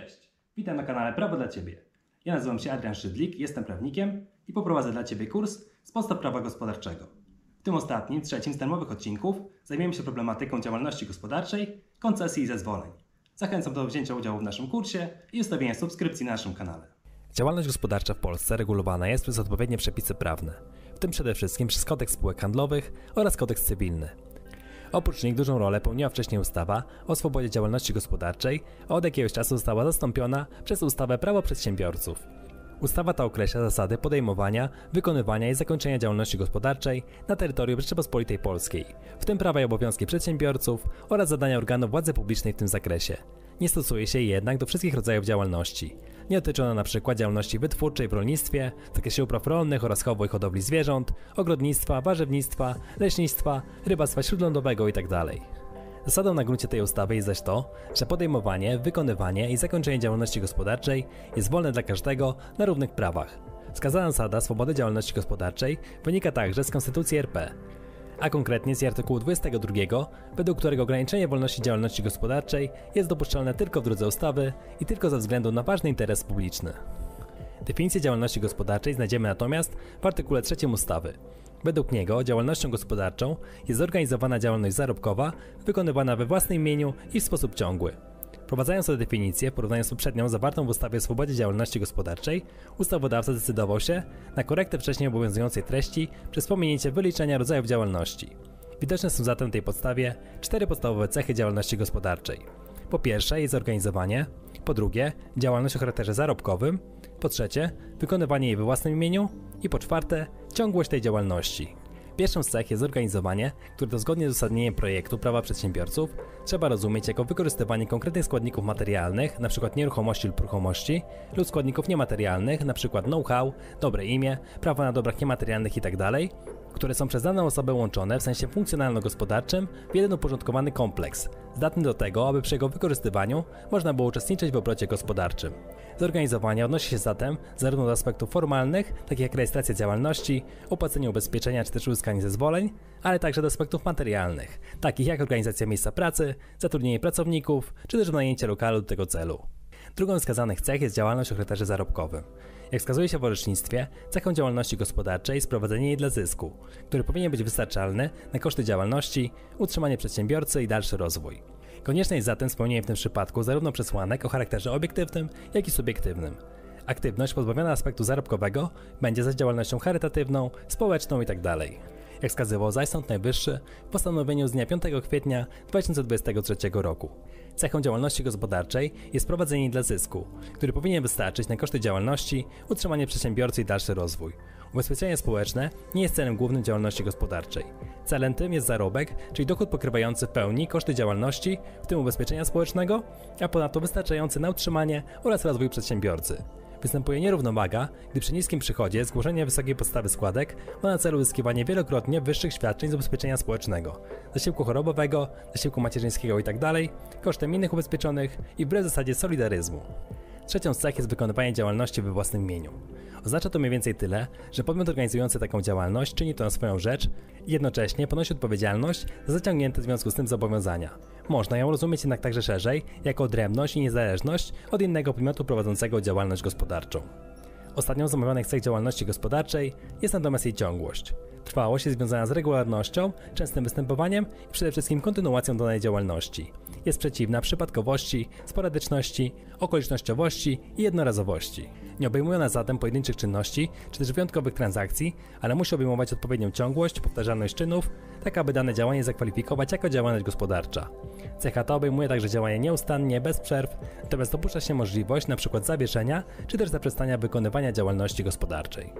Cześć, witam na kanale Prawo dla Ciebie. Ja nazywam się Adrian Szydlik, jestem prawnikiem i poprowadzę dla Ciebie kurs z podstaw prawa gospodarczego. W tym ostatnim, trzecim z termowych odcinków zajmiemy się problematyką działalności gospodarczej, koncesji i zezwoleń. Zachęcam do wzięcia udziału w naszym kursie i ustawienia subskrypcji na naszym kanale. Działalność gospodarcza w Polsce regulowana jest przez odpowiednie przepisy prawne, w tym przede wszystkim przez Kodeks spółek handlowych oraz Kodeks cywilny. Oprócz nich dużą rolę pełniła wcześniej ustawa o swobodzie działalności gospodarczej, a od jakiegoś czasu została zastąpiona przez ustawę Prawo Przedsiębiorców. Ustawa ta określa zasady podejmowania, wykonywania i zakończenia działalności gospodarczej na terytorium Rzeczypospolitej Polskiej, w tym prawa i obowiązki przedsiębiorców oraz zadania organów władzy publicznej w tym zakresie. Nie stosuje się jednak do wszystkich rodzajów działalności. Nie dotyczy ona np. działalności wytwórczej w rolnictwie, w zakresie upraw rolnych oraz chowu i hodowli zwierząt, ogrodnictwa, warzywnictwa, leśnictwa, rybactwa śródlądowego itd. Zasadą na gruncie tej ustawy jest zaś to, że podejmowanie, wykonywanie i zakończenie działalności gospodarczej jest wolne dla każdego na równych prawach. Wskazana zasada swobody działalności gospodarczej wynika także z Konstytucji RP, a konkretnie z artykułu 22, według którego ograniczenie wolności działalności gospodarczej jest dopuszczalne tylko w drodze ustawy i tylko ze względu na ważny interes publiczny. Definicję działalności gospodarczej znajdziemy natomiast w artykule 3 ustawy. Według niego działalnością gospodarczą jest zorganizowana działalność zarobkowa wykonywana we własnym imieniu i w sposób ciągły. Wprowadzając tę definicję w porównaniu z poprzednią zawartą w ustawie o swobodzie działalności gospodarczej, ustawodawca zdecydował się na korektę wcześniej obowiązującej treści przez pominięcie wyliczenia rodzajów działalności. Widoczne są zatem na tej podstawie cztery podstawowe cechy działalności gospodarczej. Po pierwsze, jej zorganizowanie. Po drugie, działalność o charakterze zarobkowym. Po trzecie, wykonywanie jej we własnym imieniu. I po czwarte, ciągłość tej działalności. Pierwszą z cech jest zorganizowanie, które to zgodnie z uzasadnieniem projektu Prawa Przedsiębiorców trzeba rozumieć jako wykorzystywanie konkretnych składników materialnych, np. nieruchomości lub ruchomości, lub składników niematerialnych, np. know-how, dobre imię, prawa na dobrach niematerialnych itd., które są przez daną osobę łączone w sensie funkcjonalno-gospodarczym w jeden uporządkowany kompleks, zdatny do tego, aby przy jego wykorzystywaniu można było uczestniczyć w obrocie gospodarczym. Zorganizowanie odnosi się zatem zarówno do aspektów formalnych, takich jak rejestracja działalności, opłacenie ubezpieczenia czy też uzyskanie zezwoleń, ale także do aspektów materialnych, takich jak organizacja miejsca pracy, zatrudnienie pracowników czy też wynajęcie lokalu do tego celu. Drugą z wskazanych cech jest działalność o charakterze zarobkowym. Jak wskazuje się w orzecznictwie, cechą działalności gospodarczej jest prowadzenie jej dla zysku, który powinien być wystarczalny na koszty działalności, utrzymanie przedsiębiorcy i dalszy rozwój. Konieczne jest zatem spełnienie w tym przypadku zarówno przesłanek o charakterze obiektywnym, jak i subiektywnym. Aktywność pozbawiona aspektu zarobkowego będzie zaś działalnością charytatywną, społeczną itd. Jak wskazywał zaś Sąd Najwyższy w postanowieniu z dnia 5 kwietnia 2023 roku. Cechą działalności gospodarczej jest prowadzenie dla zysku, który powinien wystarczyć na koszty działalności, utrzymanie przedsiębiorcy i dalszy rozwój. Ubezpieczenie społeczne nie jest celem głównym działalności gospodarczej. Celem tym jest zarobek, czyli dochód pokrywający w pełni koszty działalności, w tym ubezpieczenia społecznego, a ponadto wystarczający na utrzymanie oraz rozwój przedsiębiorcy. Występuje nierównowaga, gdy przy niskim przychodzie zgłoszenie wysokiej podstawy składek ma na celu uzyskiwanie wielokrotnie wyższych świadczeń z ubezpieczenia społecznego, zasiłku chorobowego, zasiłku macierzyńskiego itd., kosztem innych ubezpieczonych i wbrew zasadzie solidaryzmu. Trzecią z cech jest wykonywanie działalności we własnym imieniu. Oznacza to mniej więcej tyle, że podmiot organizujący taką działalność czyni to na swoją rzecz i jednocześnie ponosi odpowiedzialność za zaciągnięte w związku z tym zobowiązania. Można ją rozumieć jednak także szerzej jako odrębność i niezależność od innego podmiotu prowadzącego działalność gospodarczą. Ostatnią z omawianych cech działalności gospodarczej jest natomiast jej ciągłość. Trwałość jest związana z regularnością, częstym występowaniem i przede wszystkim kontynuacją danej działalności. Jest przeciwna przypadkowości, sporadyczności, okolicznościowości i jednorazowości. Nie obejmuje ona zatem pojedynczych czynności czy też wyjątkowych transakcji, ale musi obejmować odpowiednią ciągłość, powtarzalność czynów, tak aby dane działanie zakwalifikować jako działalność gospodarcza. Cecha ta obejmuje także działanie nieustannie, bez przerw, natomiast dopuszcza się możliwość np. zawieszenia czy też zaprzestania wykonywania działalności gospodarczej.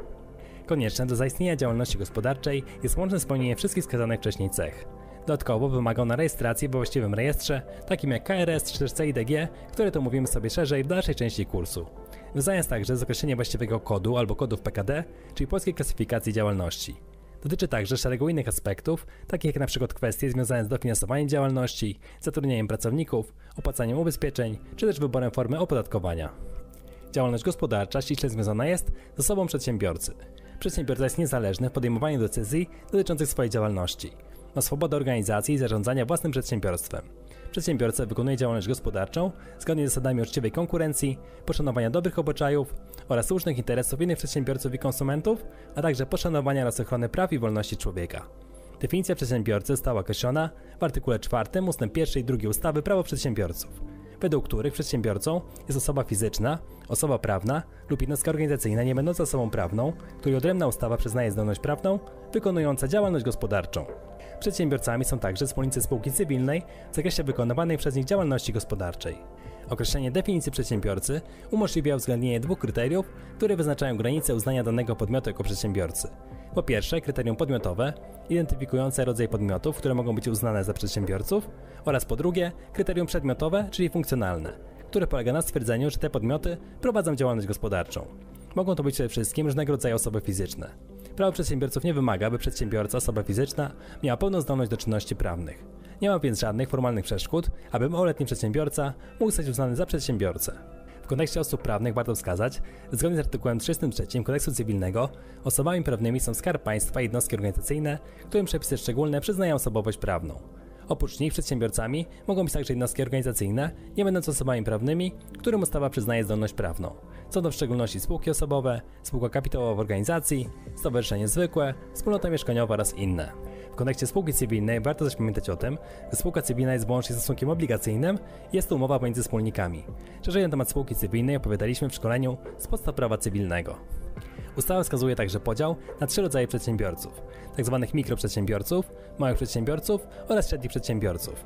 Konieczne do zaistnienia działalności gospodarczej jest łączne spełnienie wszystkich wskazanych wcześniej cech. Dodatkowo wymaga ona rejestracji we właściwym rejestrze, takim jak KRS czy też CIDG, które to mówimy sobie szerzej w dalszej części kursu. Wiązane jest także zakreślenie właściwego kodu albo kodów PKD, czyli polskiej klasyfikacji działalności. Dotyczy także szeregu innych aspektów, takich jak np. kwestie związane z dofinansowaniem działalności, zatrudnieniem pracowników, opłacaniem ubezpieczeń czy też wyborem formy opodatkowania. Działalność gospodarcza ściśle związana jest z osobą przedsiębiorcy. Przedsiębiorca jest niezależny w podejmowaniu decyzji dotyczących swojej działalności. Ma swobodę organizacji i zarządzania własnym przedsiębiorstwem. przedsiębiorca wykonuje działalność gospodarczą zgodnie z zasadami uczciwej konkurencji, poszanowania dobrych obyczajów oraz słusznych interesów innych przedsiębiorców i konsumentów, a także poszanowania oraz ochrony praw i wolności człowieka. Definicja przedsiębiorcy została określona w artykule 4 ust. 1 i 2 ustawy Prawo Przedsiębiorców, według których przedsiębiorcą jest osoba fizyczna, osoba prawna lub jednostka organizacyjna nie będąca osobą prawną, której odrębna ustawa przyznaje zdolność prawną wykonująca działalność gospodarczą. Przedsiębiorcami są także wspólnicy spółki cywilnej w zakresie wykonywanej przez nich działalności gospodarczej. Określenie definicji przedsiębiorcy umożliwia uwzględnienie dwóch kryteriów, które wyznaczają granice uznania danego podmiotu jako przedsiębiorcy. Po pierwsze, kryterium podmiotowe, identyfikujące rodzaj podmiotów, które mogą być uznane za przedsiębiorców, oraz po drugie, kryterium przedmiotowe, czyli funkcjonalne, które polega na stwierdzeniu, że te podmioty prowadzą działalność gospodarczą. Mogą to być przede wszystkim różnego rodzaju osoby fizyczne. Prawo przedsiębiorców nie wymaga, by przedsiębiorca, osoba fizyczna, miała pełną zdolność do czynności prawnych. Nie ma więc żadnych formalnych przeszkód, aby małoletni przedsiębiorca mógł zostać uznany za przedsiębiorcę. W kontekście osób prawnych warto wskazać, że zgodnie z artykułem 33 Kodeksu Cywilnego osobami prawnymi są Skarb Państwa i jednostki organizacyjne, którym przepisy szczególne przyznają osobowość prawną. Oprócz nich przedsiębiorcami mogą być także jednostki organizacyjne, nie będące osobami prawnymi, którym ustawa przyznaje zdolność prawną. Są to w szczególności spółki osobowe, spółka kapitałowa w organizacji, stowarzyszenie zwykłe, wspólnota mieszkaniowa oraz inne. W kontekście spółki cywilnej warto też pamiętać o tym, że spółka cywilna jest wyłącznie stosunkiem obligacyjnym i jest to umowa pomiędzy wspólnikami. Szerzej na temat spółki cywilnej opowiadaliśmy w szkoleniu z podstaw prawa cywilnego. Ustawa wskazuje także podział na trzy rodzaje przedsiębiorców, tzw. mikroprzedsiębiorców, małych przedsiębiorców oraz średnich przedsiębiorców.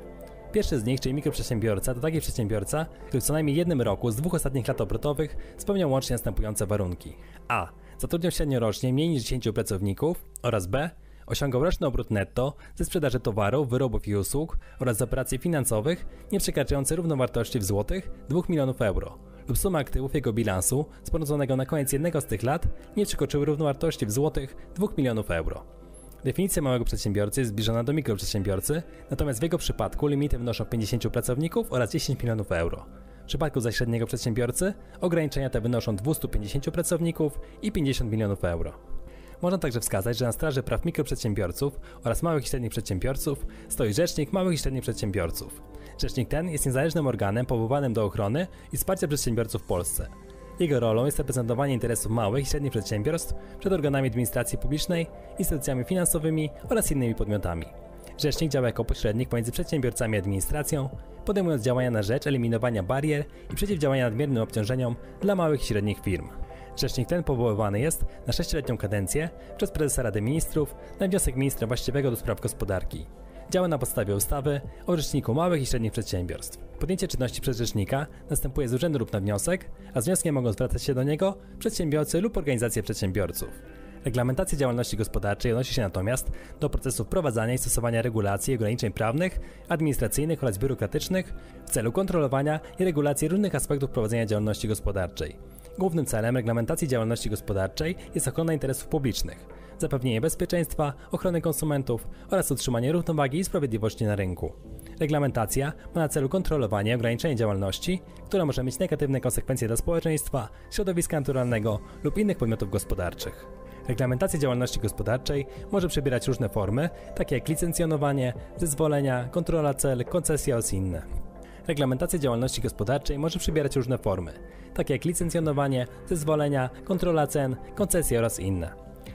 Pierwszy z nich, czyli mikroprzedsiębiorca, to taki przedsiębiorca, który w co najmniej jednym roku z dwóch ostatnich lat obrotowych spełniał łącznie następujące warunki: a. Zatrudniał średnio rocznie mniej niż 10 pracowników oraz b. Osiągał roczny obrót netto ze sprzedaży towarów, wyrobów i usług oraz z operacji finansowych nie przekraczający równowartości w złotych 2 milionów euro lub suma aktywów jego bilansu sporządzonego na koniec jednego z tych lat nie przekroczyły równowartości w złotych 2 milionów euro. Definicja małego przedsiębiorcy jest zbliżona do mikroprzedsiębiorcy, natomiast w jego przypadku limity wynoszą 50 pracowników oraz 10 milionów euro. W przypadku zaś średniego przedsiębiorcy ograniczenia te wynoszą 250 pracowników i 50 milionów euro. Można także wskazać, że na straży praw mikroprzedsiębiorców oraz małych i średnich przedsiębiorców stoi Rzecznik Małych i Średnich Przedsiębiorców. Rzecznik ten jest niezależnym organem powołanym do ochrony i wsparcia przedsiębiorców w Polsce. Jego rolą jest reprezentowanie interesów małych i średnich przedsiębiorstw przed organami administracji publicznej, instytucjami finansowymi oraz innymi podmiotami. Rzecznik działa jako pośrednik pomiędzy przedsiębiorcami a administracją, podejmując działania na rzecz eliminowania barier i przeciwdziałania nadmiernym obciążeniom dla małych i średnich firm. Rzecznik ten powoływany jest na 6-letnią kadencję przez Prezesa Rady Ministrów na wniosek ministra właściwego do spraw gospodarki. Działa na podstawie ustawy o Rzeczniku Małych i Średnich Przedsiębiorstw. Podjęcie czynności przez rzecznika następuje z urzędu lub na wniosek, a z wnioskiem mogą zwracać się do niego przedsiębiorcy lub organizacje przedsiębiorców. Reglamentacja działalności gospodarczej odnosi się natomiast do procesu wprowadzania i stosowania regulacji i ograniczeń prawnych, administracyjnych oraz biurokratycznych w celu kontrolowania i regulacji różnych aspektów prowadzenia działalności gospodarczej. Głównym celem reglamentacji działalności gospodarczej jest ochrona interesów publicznych, zapewnienie bezpieczeństwa, ochrony konsumentów oraz utrzymanie równowagi i sprawiedliwości na rynku. Reglamentacja ma na celu kontrolowanie i ograniczenie działalności, która może mieć negatywne konsekwencje dla społeczeństwa, środowiska naturalnego lub innych podmiotów gospodarczych. Reglamentacja działalności gospodarczej może przybierać różne formy, takie jak licencjonowanie, zezwolenia, kontrola cel, koncesje oraz inne. Reglamentacja działalności gospodarczej może przybierać różne formy, takie jak licencjonowanie, zezwolenia, kontrola cen, koncesje oraz inne.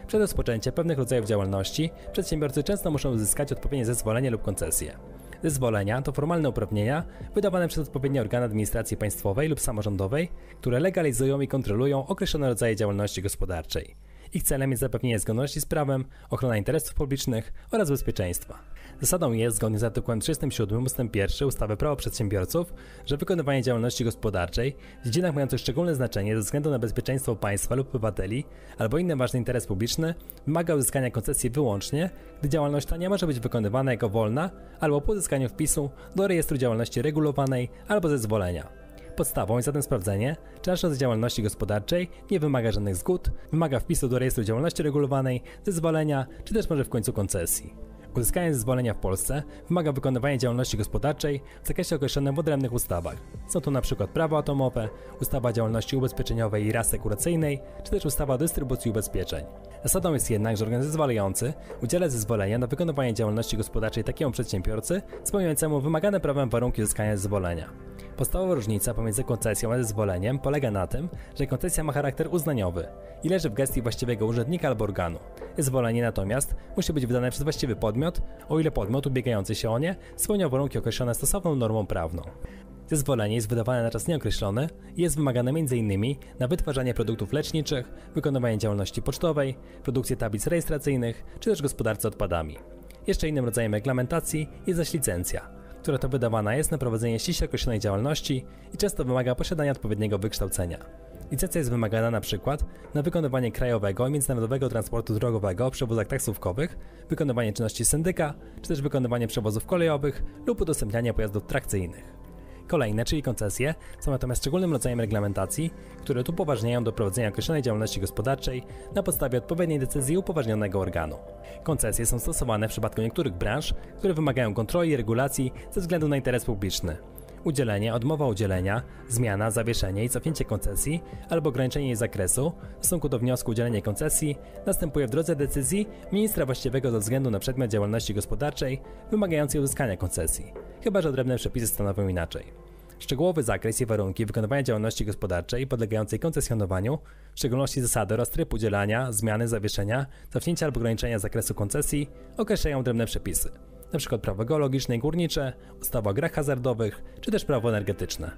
Przed rozpoczęciem pewnych rodzajów działalności przedsiębiorcy często muszą uzyskać odpowiednie zezwolenie lub koncesję. Zezwolenia to formalne uprawnienia wydawane przez odpowiednie organy administracji państwowej lub samorządowej, które legalizują i kontrolują określone rodzaje działalności gospodarczej. Ich celem jest zapewnienie zgodności z prawem, ochrona interesów publicznych oraz bezpieczeństwa. Zasadą jest, zgodnie z artykułem 37 ust. 1 ustawy Prawo Przedsiębiorców, że wykonywanie działalności gospodarczej w dziedzinach mających szczególne znaczenie ze względu na bezpieczeństwo państwa lub obywateli albo inny ważny interes publiczny wymaga uzyskania koncesji wyłącznie, gdy działalność ta nie może być wykonywana jako wolna albo po uzyskaniu wpisu do rejestru działalności regulowanej albo zezwolenia. Podstawą jest zatem sprawdzenie, czy nasz rodzaj działalności gospodarczej nie wymaga żadnych zgód, wymaga wpisu do rejestru działalności regulowanej, zezwolenia, czy też może w końcu koncesji. Uzyskanie zezwolenia w Polsce wymaga wykonywania działalności gospodarczej w zakresie określonym w odrębnych ustawach. Są to np. prawo atomowe, ustawa o działalności ubezpieczeniowej i reasekuracyjnej, czy też ustawa o dystrybucji ubezpieczeń. Zasadą jest jednak, że organ zezwalający udziela zezwolenia na wykonywanie działalności gospodarczej takiemu przedsiębiorcy spełniającemu wymagane prawem warunki uzyskania zezwolenia. Podstawowa różnica pomiędzy koncesją a zezwoleniem polega na tym, że koncesja ma charakter uznaniowy i leży w gestii właściwego urzędnika albo organu. Zezwolenie natomiast musi być wydane przez właściwy podmiot, o ile podmiot ubiegający się o nie spełnia warunki określone stosowną normą prawną. Zezwolenie jest wydawane na czas nieokreślony i jest wymagane m.in. na wytwarzanie produktów leczniczych, wykonywanie działalności pocztowej, produkcję tablic rejestracyjnych czy też gospodarce odpadami. Jeszcze innym rodzajem reglamentacji jest zaś licencja, która to wydawana jest na prowadzenie ściśle określonej działalności i często wymaga posiadania odpowiedniego wykształcenia. Licencja jest wymagana np. na wykonywanie krajowego i międzynarodowego transportu drogowego o przewozach taksówkowych, wykonywanie czynności syndyka, czy też wykonywanie przewozów kolejowych lub udostępnianie pojazdów trakcyjnych. Kolejne, czyli koncesje, są natomiast szczególnym rodzajem reglamentacji, które tu upoważniają do prowadzenia określonej działalności gospodarczej na podstawie odpowiedniej decyzji upoważnionego organu. Koncesje są stosowane w przypadku niektórych branż, które wymagają kontroli i regulacji ze względu na interes publiczny. Udzielenie, odmowa udzielenia, zmiana, zawieszenie i cofnięcie koncesji albo ograniczenie jej zakresu w stosunku do wniosku o udzielenie koncesji następuje w drodze decyzji ministra właściwego ze względu na przedmiot działalności gospodarczej wymagającej uzyskania koncesji, chyba że odrębne przepisy stanowią inaczej. Szczegółowy zakres i warunki wykonywania działalności gospodarczej podlegającej koncesjonowaniu, w szczególności zasady oraz tryb udzielania, zmiany, zawieszenia, cofnięcia albo ograniczenia zakresu koncesji określają odrębne przepisy. Np. prawo geologiczne i górnicze, ustawa o grach hazardowych, czy też prawo energetyczne.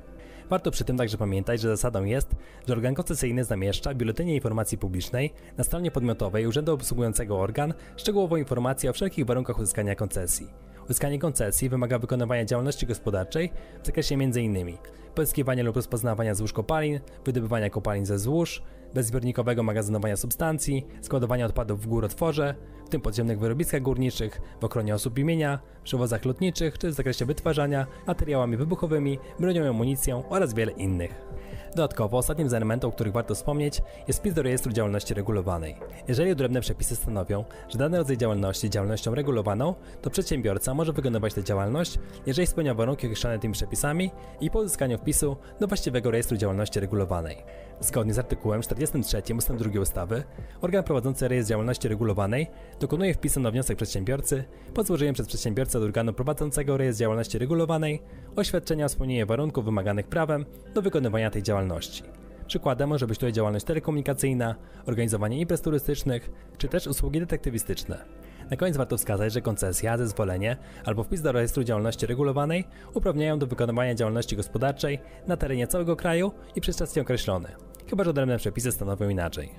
Warto przy tym także pamiętać, że zasadą jest, że organ koncesyjny zamieszcza w Biuletynie Informacji Publicznej na stronie podmiotowej Urzędu Obsługującego Organ szczegółową informację o wszelkich warunkach uzyskania koncesji. Uzyskanie koncesji wymaga wykonywania działalności gospodarczej w zakresie m.in. pozyskiwania lub rozpoznawania złóż kopalin, wydobywania kopalin ze złóż, bezzbiornikowego magazynowania substancji, składowania odpadów w górotworze, w tym podziemnych wyrobiskach górniczych, w ochronie osób i mienia, przewozach lotniczych czy w zakresie wytwarzania materiałami wybuchowymi, bronią i amunicją oraz wiele innych. Dodatkowo ostatnim z elementów, o których warto wspomnieć, jest wpis do rejestru działalności regulowanej. Jeżeli odrębne przepisy stanowią, że dany rodzaj działalności jest działalnością regulowaną, to przedsiębiorca może wykonywać tę działalność, jeżeli spełnia warunki określone tymi przepisami i po uzyskaniu wpisu do właściwego rejestru działalności regulowanej. Zgodnie z artykułem 43 ust. 2 ustawy, organ prowadzący rejestr działalności regulowanej dokonuje wpisu na wniosek przedsiębiorcy po złożeniu przez przedsiębiorcę do organu prowadzącego rejestr działalności regulowanej oświadczenia o spełnieniu warunków wymaganych prawem do wykonywania tej działalności. Przykładem może być tutaj działalność telekomunikacyjna, organizowanie imprez turystycznych, czy też usługi detektywistyczne. Na koniec warto wskazać, że koncesja, zezwolenie albo wpis do rejestru działalności regulowanej uprawniają do wykonywania działalności gospodarczej na terenie całego kraju i przez czas nieokreślony, chyba że odrębne przepisy stanowią inaczej.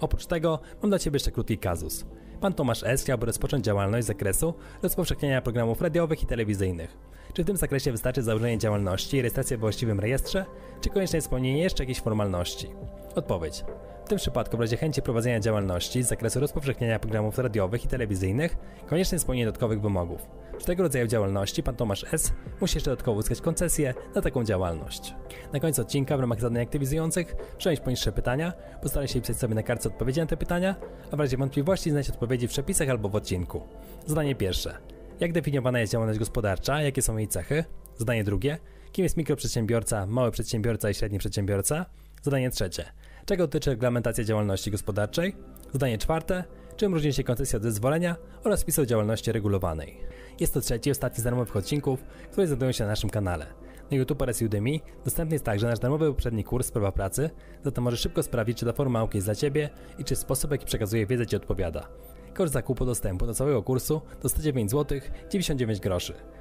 Oprócz tego mam dla Ciebie jeszcze krótki kazus. Pan Tomasz S. chciałby rozpocząć działalność z zakresu rozpowszechniania programów radiowych i telewizyjnych. Czy w tym zakresie wystarczy założenie działalności i rejestrację we właściwym rejestrze, czy konieczne jest spełnienie jeszcze jakiejś formalności? Odpowiedź. W tym przypadku w razie chęci prowadzenia działalności z zakresu rozpowszechniania programów radiowych i telewizyjnych konieczne jest spełnienie dodatkowych wymogów. Przy tego rodzaju działalności pan Tomasz S. musi jeszcze dodatkowo uzyskać koncesję na taką działalność. Na końcu odcinka w ramach zadań aktywizujących przenieść poniższe pytania, postaraj się pisać sobie na kartce odpowiedzi na te pytania, a w razie wątpliwości znajdź odpowiedzi w przepisach albo w odcinku. Zadanie pierwsze. Jak definiowana jest działalność gospodarcza, jakie są jej cechy? Zadanie drugie. Kim jest mikroprzedsiębiorca, mały przedsiębiorca i średni przedsiębiorca? Zadanie trzecie. Czego dotyczy reglamentacja działalności gospodarczej? Zadanie czwarte. Czym różni się koncesja od zezwolenia oraz wpis o działalności regulowanej? Jest to trzeci i ostatni z darmowych odcinków, które znajdują się na naszym kanale. Na YouTube oraz Udemy dostępny jest także nasz darmowy poprzedni kurs Prawa Pracy, zatem możesz szybko sprawdzić, czy ta forma nauki jest dla Ciebie i czy sposób, jaki przekazuje wiedzę, Ci odpowiada. Koszt zakupu dostępu do całego kursu to 109,99 zł.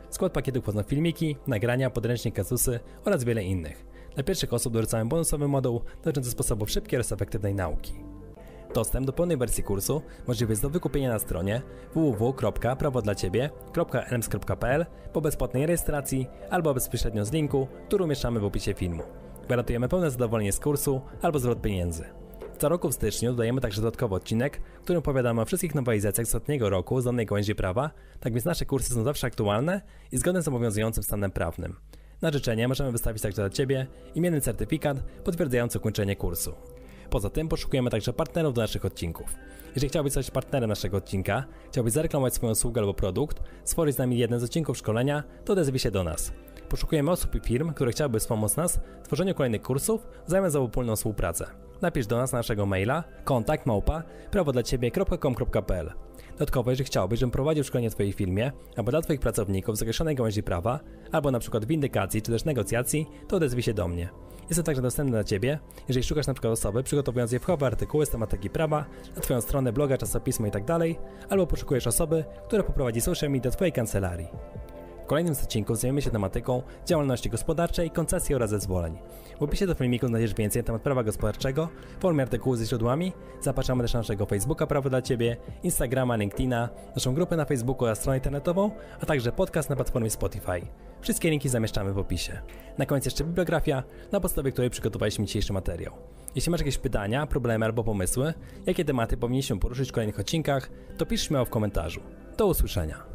Skład pakietu wchodzą filmiki, nagrania, podręcznik, kasusy oraz wiele innych. Dla pierwszych osób dorzucamy bonusowy moduł dotyczący sposobów szybkiej oraz efektywnej nauki. Dostęp do pełnej wersji kursu możliwy jest do wykupienia na stronie www.prawodlaciebie.elms.pl po bezpłatnej rejestracji albo bezpośrednio z linku, który umieszczamy w opisie filmu. Gwarantujemy pełne zadowolenie z kursu albo zwrot pieniędzy. Co roku w styczniu dodajemy także dodatkowy odcinek, w którym opowiadamy o wszystkich nowelizacjach z ostatniego roku z danej gałęzi prawa, tak więc nasze kursy są zawsze aktualne i zgodne z obowiązującym stanem prawnym. Na życzenie możemy wystawić także dla Ciebie imienny certyfikat potwierdzający ukończenie kursu. Poza tym poszukujemy także partnerów do naszych odcinków. Jeżeli chciałbyś zostać partnerem naszego odcinka, chciałbyś zareklamować swoją usługę albo produkt, stworzyć z nami jeden z odcinków szkolenia, to odezwij się do nas. Poszukujemy osób i firm, które chciałyby wspomóc nas w tworzeniu kolejnych kursów w zamian za wspólną współpracę. Napisz do nas na naszego maila kontakt@prawodlaciebie.com.pl. Dodatkowo, jeżeli chciałbyś, żebym prowadził szkolenie w Twojej firmie albo dla Twoich pracowników z określonej gałęzi prawa, albo np. windykacji czy też negocjacji, to odezwij się do mnie. Jestem także dostępny dla Ciebie, jeżeli szukasz np. osoby przygotowującej wchowe artykuły z tematyki prawa na Twoją stronę, bloga, czasopismo itd., albo poszukujesz osoby, która poprowadzi social media do Twojej kancelarii. W kolejnym odcinku zajmiemy się tematyką działalności gospodarczej, koncesji oraz zezwoleń. W opisie do filmiku znajdziesz więcej na temat prawa gospodarczego, w formie artykułów ze źródłami. Zapraszamy też na naszego Facebooka Prawo dla Ciebie, Instagrama, LinkedIna, naszą grupę na Facebooku oraz stronę internetową, a także podcast na platformie Spotify. Wszystkie linki zamieszczamy w opisie. Na koniec jeszcze bibliografia, na podstawie której przygotowaliśmy dzisiejszy materiał. Jeśli masz jakieś pytania, problemy albo pomysły, jakie tematy powinniśmy poruszyć w kolejnych odcinkach, to pisz śmiało w komentarzu. Do usłyszenia.